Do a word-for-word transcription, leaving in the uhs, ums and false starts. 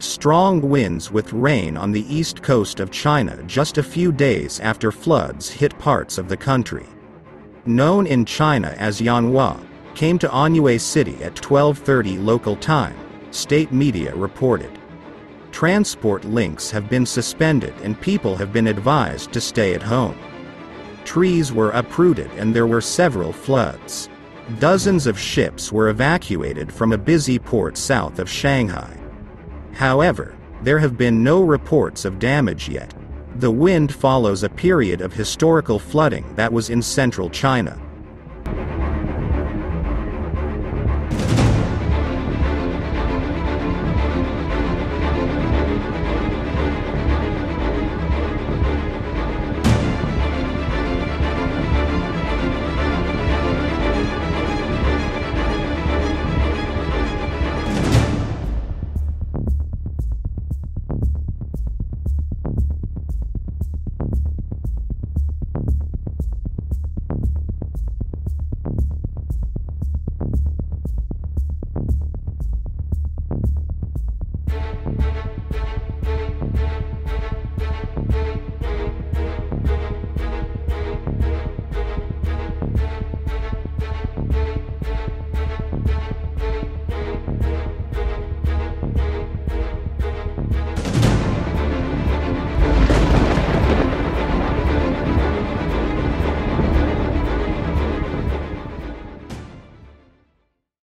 Strong winds with rain on the east coast of China just a few days after floods hit parts of the country. Known in China as Yanhua, came to Anyue City at twelve thirty local time, state media reported. Transport links have been suspended and people have been advised to stay at home. Trees were uprooted and there were several floods. Dozens of ships were evacuated from a busy port south of Shanghai. However, there have been no reports of damage yet. The wind follows a period of historical flooding that was in central China.